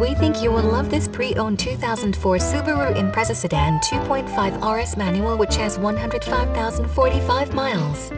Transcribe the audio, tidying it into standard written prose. We think you will love this pre-owned 2004 Subaru Impreza Sedan 2.5 RS manual, which has 105,045 miles.